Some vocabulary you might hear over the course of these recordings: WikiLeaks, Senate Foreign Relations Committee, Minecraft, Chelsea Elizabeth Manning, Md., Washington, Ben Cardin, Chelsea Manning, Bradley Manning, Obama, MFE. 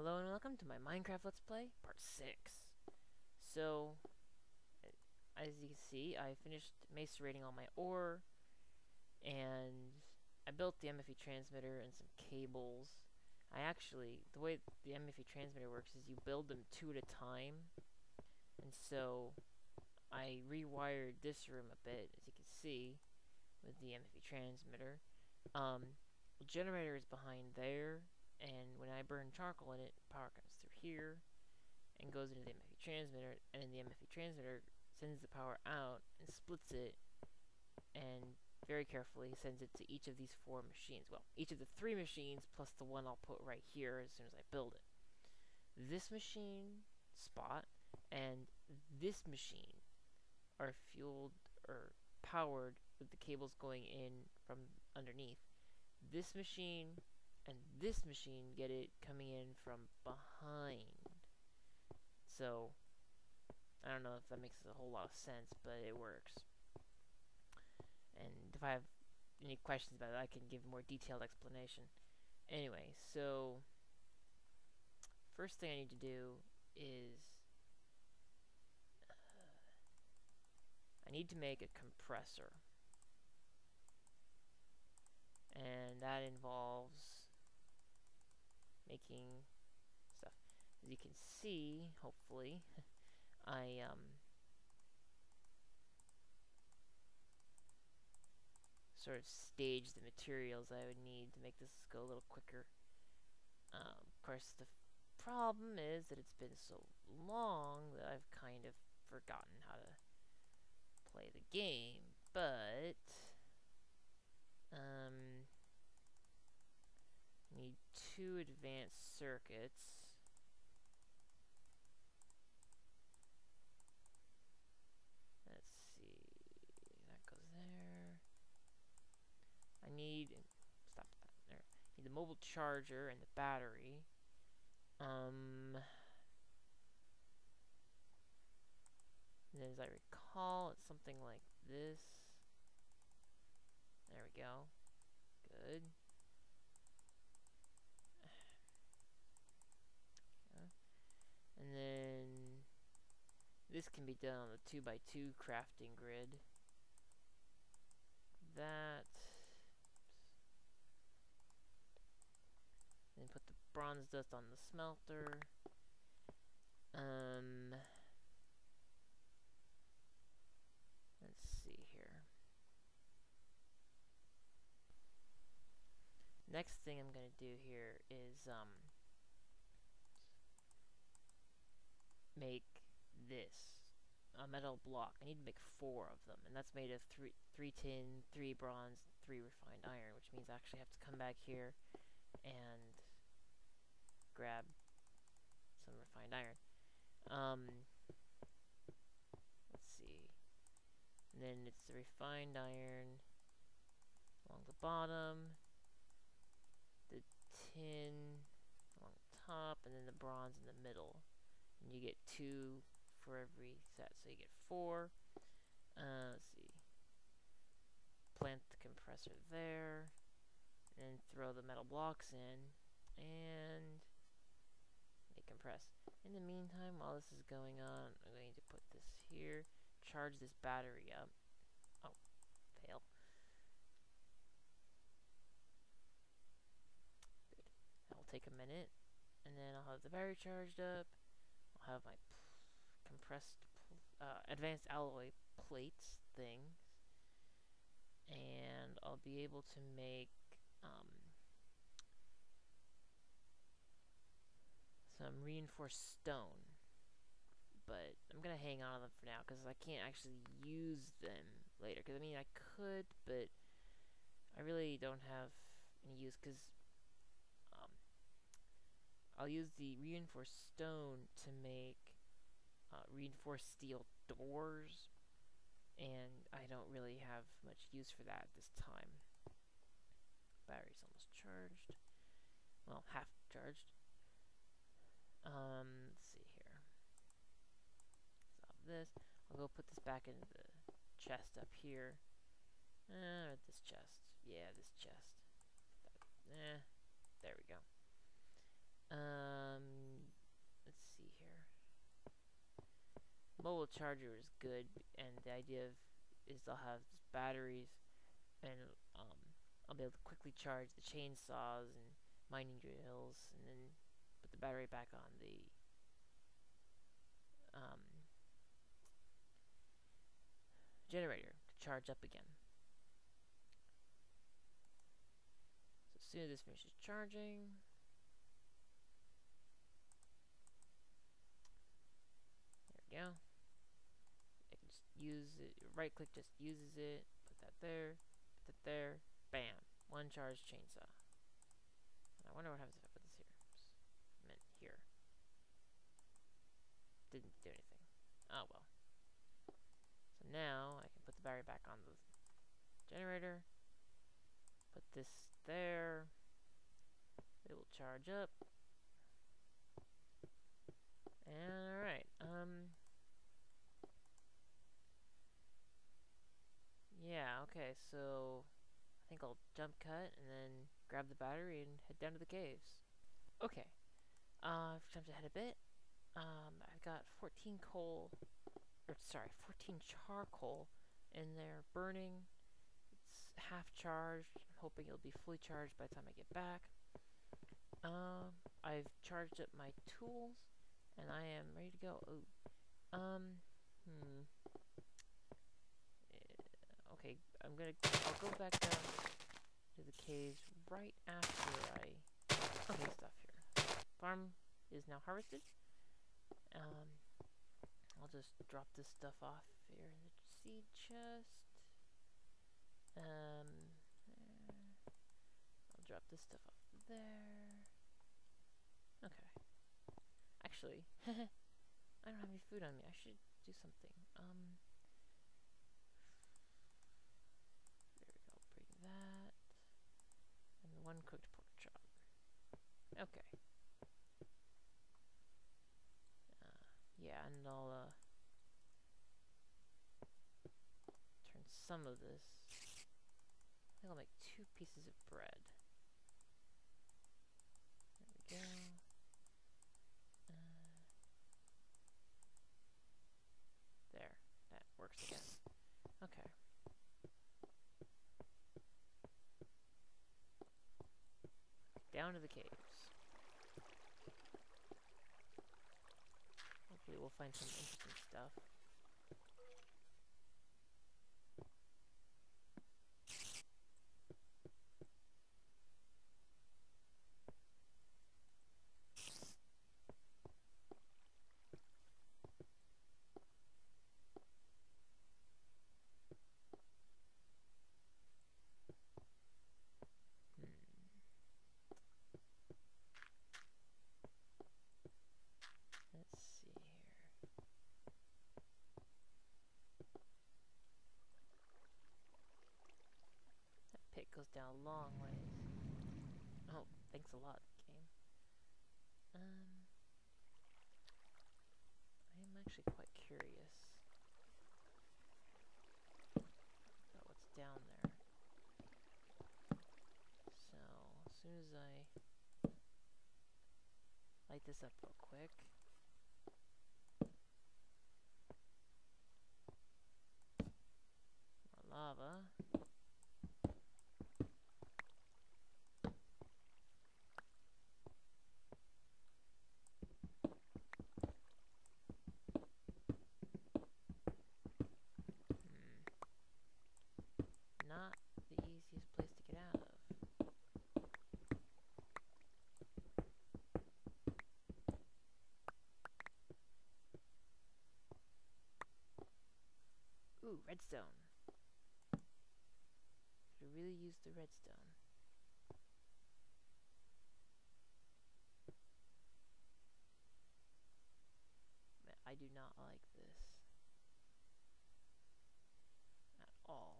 Hello and welcome to my Minecraft Let's Play Part 6. So, as you can see, I finished macerating all my ore, and I built the MFE transmitter and some cables. The way the MFE transmitter works is you build them two at a time, and so I rewired this room a bit, as you can see, with the MFE transmitter. The generator is behind there, and when I burn charcoal in it, power comes through here and goes into the MFE transmitter, and then the MFE transmitter sends the power out and splits it, and very carefully sends it to each of these four machines. Well, each of the three machines plus the one I'll put right here as soon as I build it. This machine spot and this machine are fueled or powered with the cables going in from underneath. This machine and this machine get it coming in from behind. So, I don't know if that makes a whole lot of sense, but it works. And if I have any questions about it, I can give more detailed explanation. Anyway, so, first thing I need to do is, I need to make a compressor. And that involves making stuff. As you can see, hopefully, I sort of staged the materials I would need to make this go a little quicker. Of course, the problem is that it's been so long that I've kind of forgotten how to play the game, but need two advanced circuits. Let's see, that goes there. I need the mobile charger and the battery. And as I recall, it's something like this. There we go. Good. And then this can be done on the 2x2 crafting grid. That. Then put the bronze dust on the smelter. Let's see here. Next thing I'm going to do here is make this a metal block. I need to make four of them, and that's made of three tin, three bronze, three refined iron, which means I actually have to come back here and grab some refined iron. Let's see. And then it's the refined iron along the bottom, the tin on top, and then the bronze in the middle, and you get two for every set, so you get four. Let's see, plant the compressor there and throw the metal blocks in and they compress. In the meantime, while this is going on, I'm going to put this here, charge this battery up. Oh, fail. Take a minute, and then I'll have the battery charged up. I'll have my advanced alloy plates things, and I'll be able to make some reinforced stone. But I'm gonna hang on to them for now because I can't actually use them later. Because I mean, I could, but I really don't have any use because. I'll use the reinforced stone to make reinforced steel doors, and I don't really have much use for that at this time. Battery's almost charged. Well, half charged. Let's see here. Stop this. I'll go put this back into the chest up here. This chest. Yeah, this chest. There we go. charger is good, and the idea is they'll have batteries, and I'll be able to quickly charge the chainsaws and mining drills, and then put the battery back on the generator to charge up again. So as soon as this finishes charging, there we go. I can just use it. Right click just uses it. Put that there. Put that there. Bam! One charged chainsaw. I wonder what happens if I put this here. I meant here. Didn't do anything. Oh well. So now I can put the battery back on the generator. Put this there. It will charge up. And alright, yeah, okay, so I think I'll jump cut and then grab the battery and head down to the caves. Okay, I've jumped ahead a bit. I've got 14 charcoal in there burning. It's half charged. I'm hoping it'll be fully charged by the time I get back. I've charged up my tools, and I am ready to go. Oh, okay, I'll go back down to the caves right after I get the cave stuff here. Farm is now harvested. I'll just drop this stuff off here in the seed chest. I'll drop this stuff off there. Okay. Actually, I don't have any food on me. I should do something. There we go. Bring that. And one cooked pork chop. Okay. Yeah, and I'll turn some of this. I think I'll make 2 pieces of bread. There we go. There, that works again. Okay. Down to the caves. Hopefully we'll find some interesting stuff. Goes down a long ways. Oh, thanks a lot, game. I am actually quite curious about what's down there. So, as soon as I light this up real quick. More lava. Not the easiest place to get out of. Ooh, redstone. Should really use the redstone. But I do not like this at all.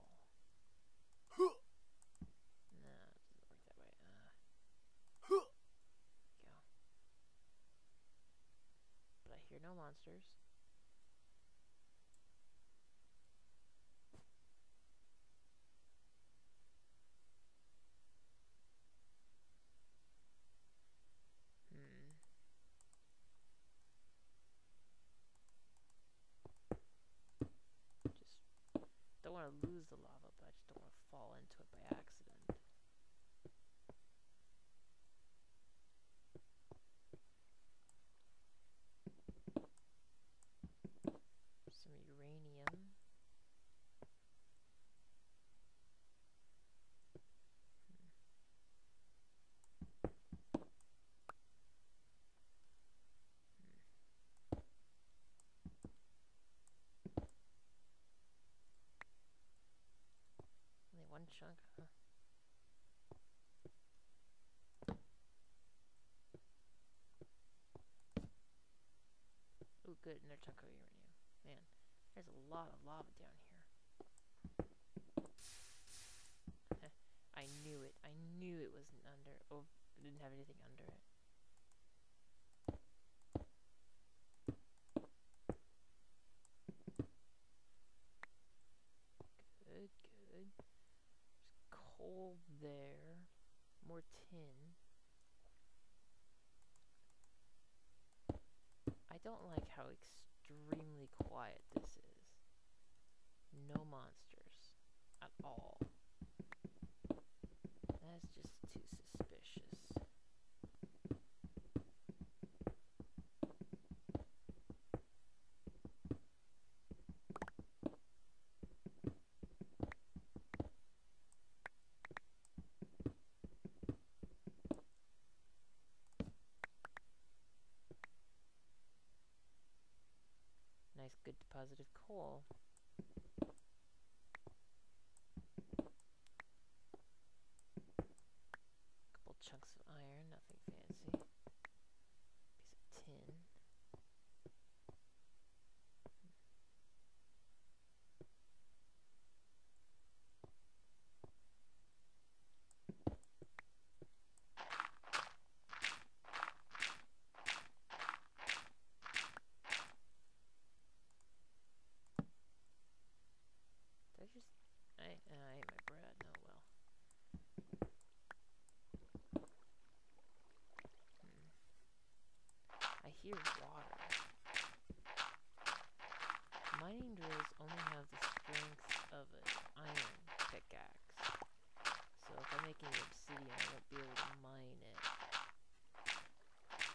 Here are no monsters. good chunk of uranium. Man, there's a lot of lava down here. I knew it. I knew it wasn't under. Oh, I didn't have anything under it. Good, good. There's coal there. More tin. I don't like how extremely quiet this is. No monsters. At all. That's just too suspicious. Nice, good deposit of coal. Couple chunks of iron, nothing fancy. Piece of tin. I ate my bread, oh well. I hear water. Mining drills only have the strength of an iron pickaxe. So if I make any obsidian, I won't be able to mine it.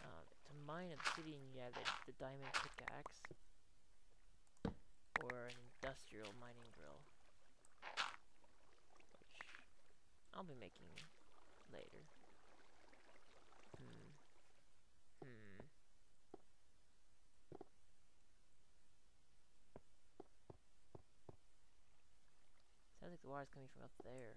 To mine obsidian, you have the diamond pickaxe. Or an industrial mining drill. I'll be making later. Sounds like the water's coming from up there.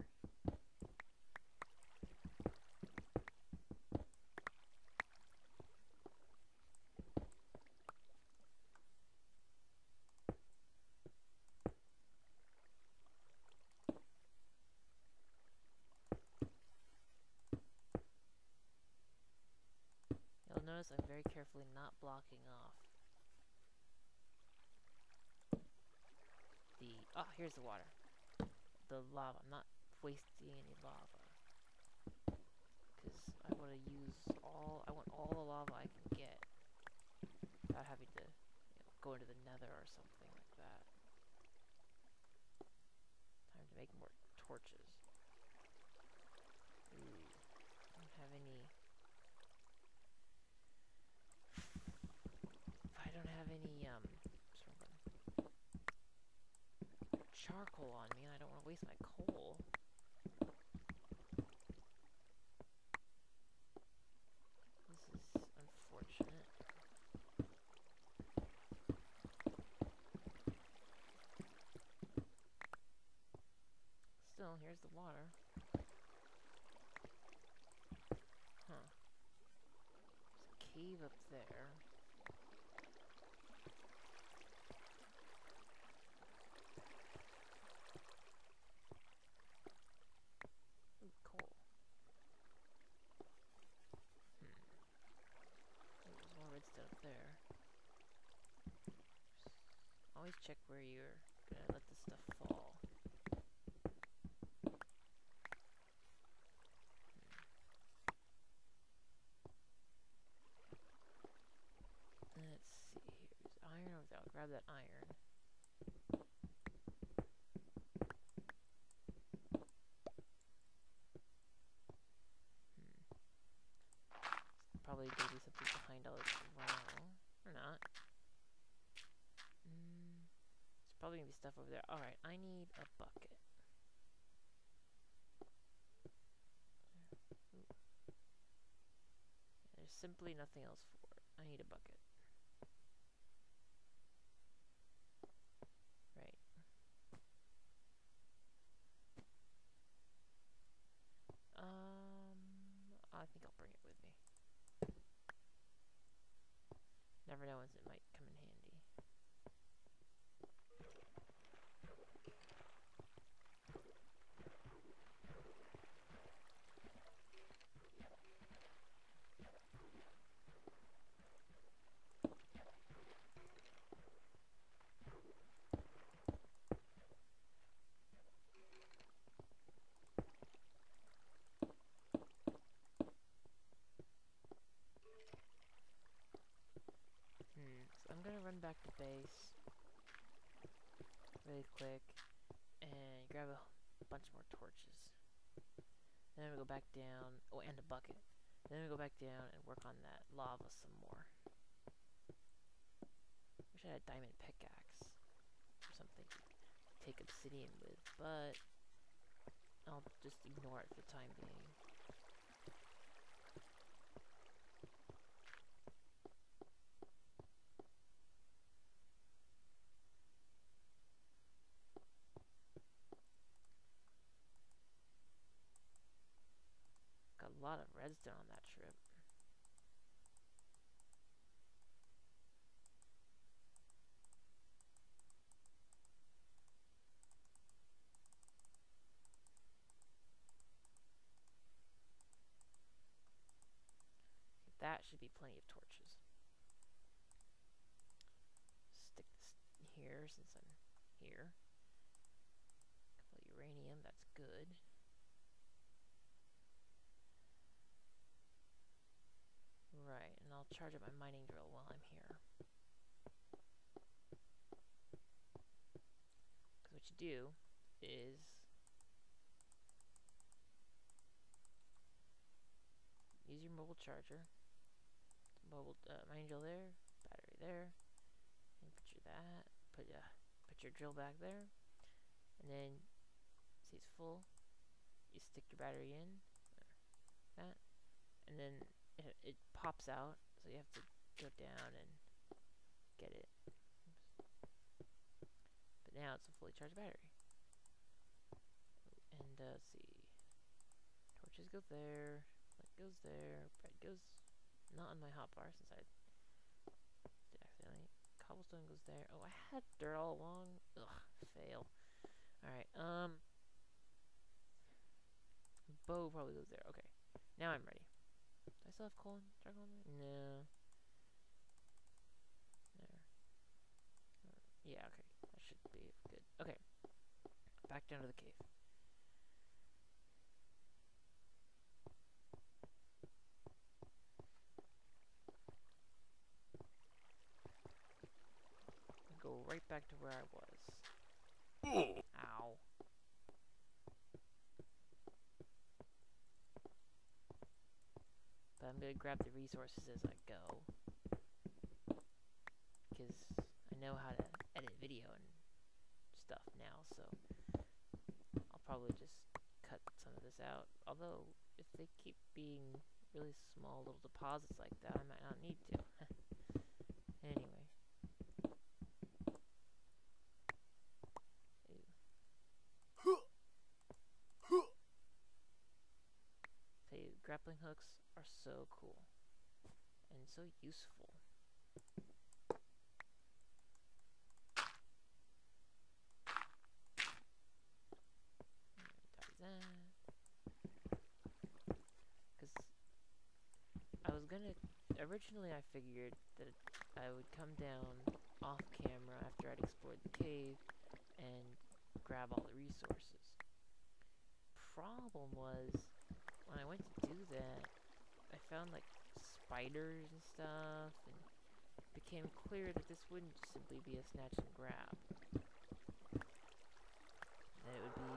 Notice I'm very carefully not blocking off the... Oh, here's the water. The lava. I'm not wasting any lava. Because I want to use all... I want all the lava I can get. Without having to go into the nether or something like that. Time to make more torches. Ooh. I don't have any... I don't have any charcoal on me, and I don't want to waste my coal. This is unfortunate. Still, here's the water. Huh. There's a cave up there. Always check where you're gonna let this stuff fall. Let's see, here's iron over there. I'll grab that iron. Probably gonna be something behind all this ground. Or not. There's probably gonna be stuff over there. Alright, I need a bucket. There's simply nothing else for it. I need a bucket. Right. I think I'll bring it with me. Never know when it might come in handy. run back to base really quick and grab a bunch more torches. Then we go back down, oh, and a bucket. Then we go back down and work on that lava some more. Wish I had a diamond pickaxe or something to take obsidian with, but I'll just ignore it for the time being. Got a lot of redstone on that trip. That should be plenty of torches. Stick this here since I'm here. A couple of uranium, that's good. Right, and I'll charge up my mining drill while I'm here. Because what you do is use your mobile charger. Mobile mining drill there, battery there, and put your drill back there, and then see it's full. You stick your battery in, like that, and then it pops out. So you have to go down and get it. Oops. But now it's a fully charged battery. And let's see, torches go there, light goes there, bread goes. Not on my hotbar since I did accidentally. Cobblestone goes there. Oh, I had dirt all along. Ugh, fail. Alright, bow probably goes there. Okay, now I'm ready. Do I still have coal and charcoal on there? No. There. Yeah, okay. That should be good. Okay. Back down to the cave. Go right back to where I was. Ow. But I'm gonna grab the resources as I go, because I know how to edit video and stuff now, so I'll probably just cut some of this out. Although, if they keep being really small little deposits like that, I might not need to. Anyway. Grappling hooks are so cool and so useful. Because I was gonna, originally I figured that I would come down off camera after I'd explored the cave and grab all the resources. Problem was, when I went to do that, I found like spiders and stuff, and it became clear that this wouldn't just simply be a snatch and grab. That it would be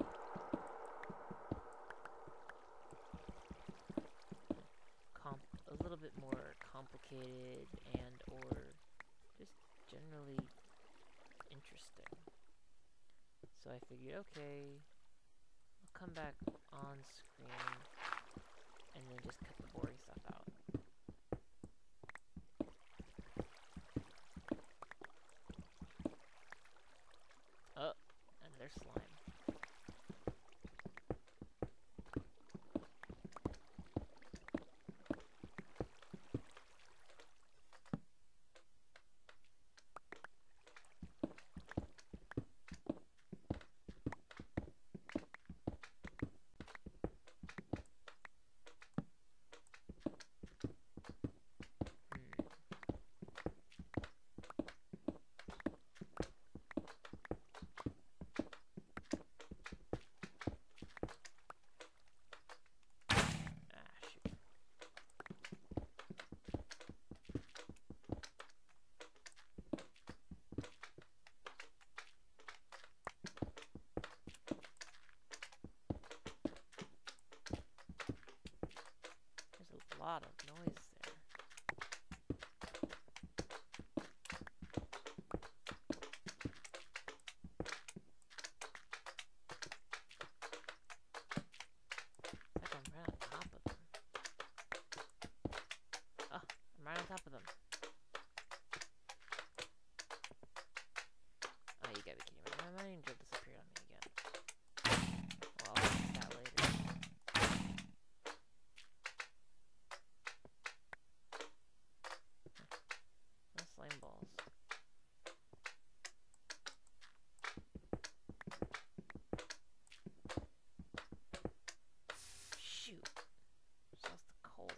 a little bit more complicated and or just generally interesting. So I figured, okay, I'll come back on screen and then just cut the boring stuff out. Oh, another slime. lot of noise there. It's like I'm right on top of them. Oh, I'm right on top of them. Oh, you gotta be kidding me. My mining drill disappeared on me again. Well, I'll fix that later. Flame balls. Shoot. Just lost the coal.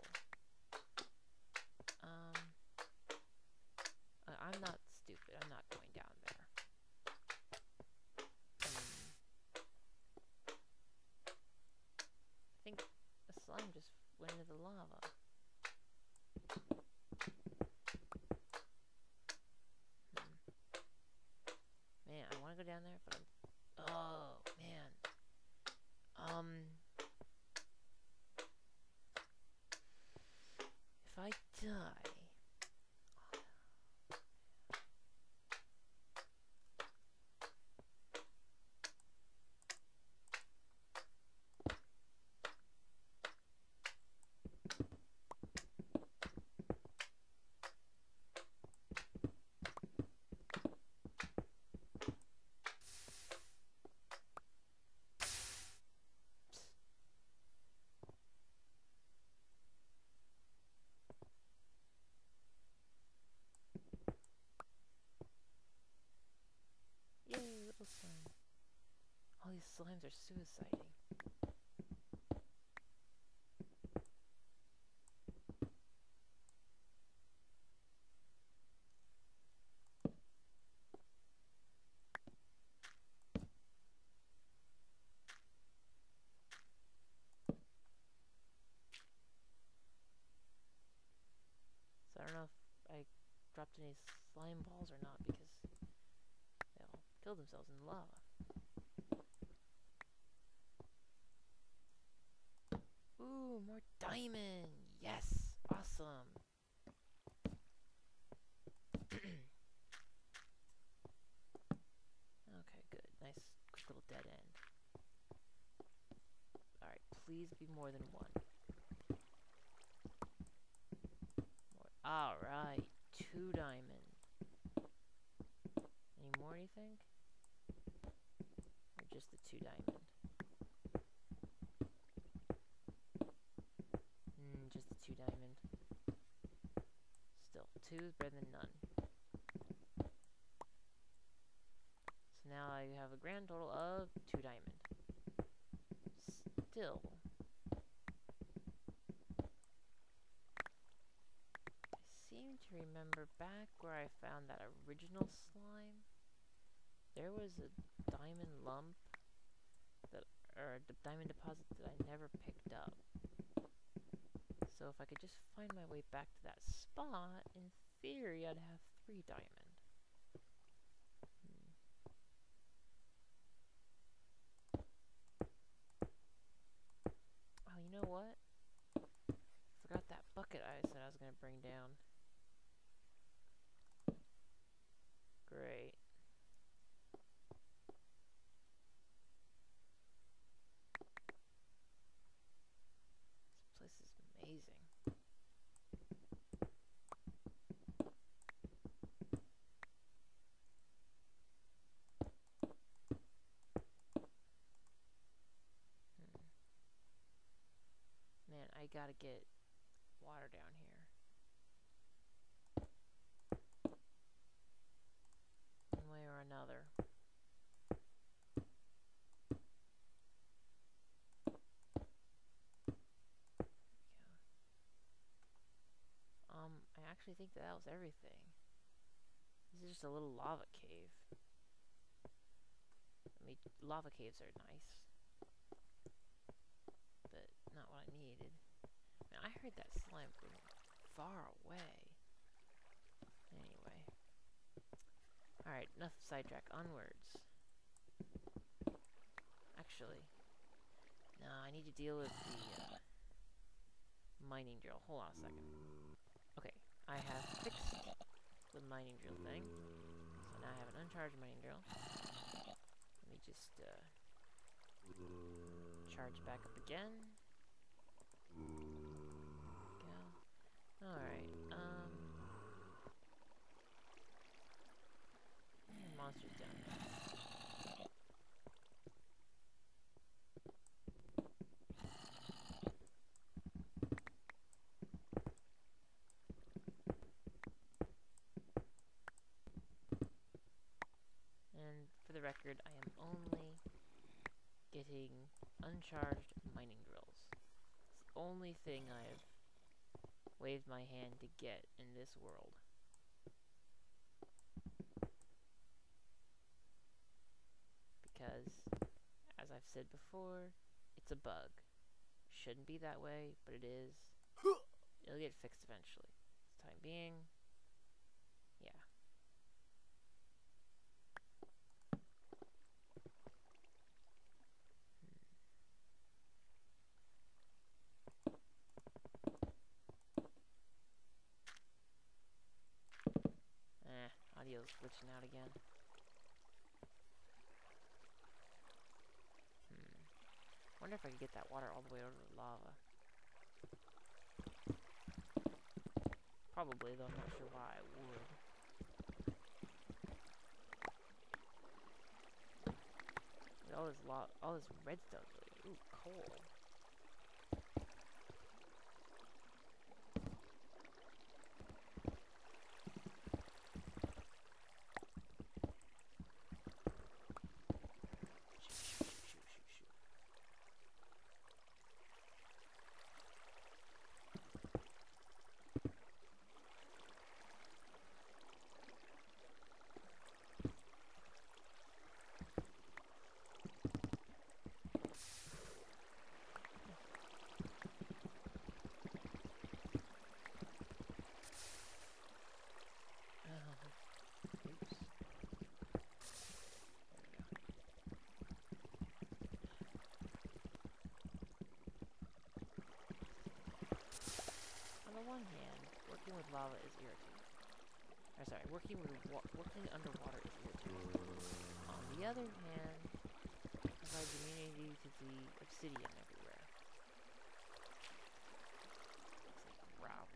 I'm not stupid. I'm not going down there. I think the slime just went into the lava. Go down there, but I'm... Oh, man. If I die... Slime. All these slimes are suiciding. So I don't know if I dropped any slime balls or not, because kill themselves in lava. Ooh, more diamond! Yes! Awesome! Okay, good. Nice, quick little dead end. Alright, please be more than one. Alright, 2 diamonds. Any more, you think? Just the 2 diamond. Just the 2 diamond. Still, 2 is better than none. So now I have a grand total of 2 diamond. Still. I seem to remember back where I found that original slime. There was a diamond lump that, or a diamond deposit that I never picked up. So if I could just find my way back to that spot, in theory, I'd have 3 diamond. Oh, you know what? Forgot that bucket I said I was gonna bring down. Great. This is amazing. Man, I gotta get water down here. One way or another. I actually think that was everything. This is just a little lava cave. I mean, lava caves are nice. But not what I needed. Man, I heard that slime from far away. Anyway. Alright, enough sidetrack. Onwards. Actually. No, I need to deal with the mining drill. Hold on a second. Okay, I have fixed the mining drill thing. So now I have an uncharged mining drill. Let me just charge back up again. Go. Alright, monster's down there. And for the record, I am only getting uncharged mining drills. It's the only thing I've waved my hand to get in this world. Because, as I've said before, it's a bug. Shouldn't be that way, but it is. It'll get fixed eventually. For the time being, yeah. Audio's glitching out again. I wonder if I can get that water all the way over the lava. Probably, though I'm not sure why I would. With all this lava, all this redstone, really. Ooh, coal. On the one hand, working with lava is irritating. Or sorry, working underwater is irritating. On the other hand, it provides immunity to the obsidian everywhere. It's like gravel.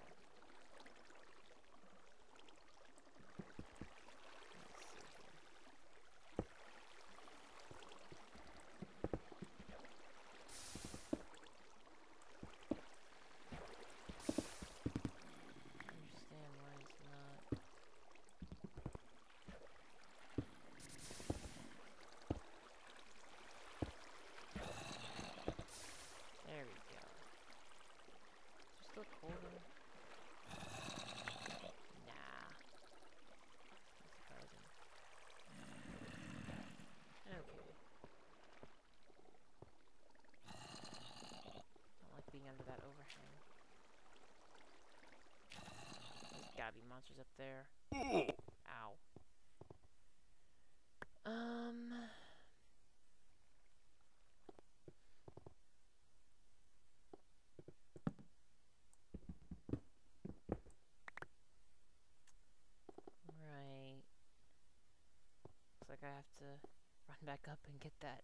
Let's see under that overhang. There's gotta be monsters up there. Ow. Right. Looks like I have to run back up and get that,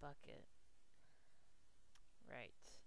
bucket. Right.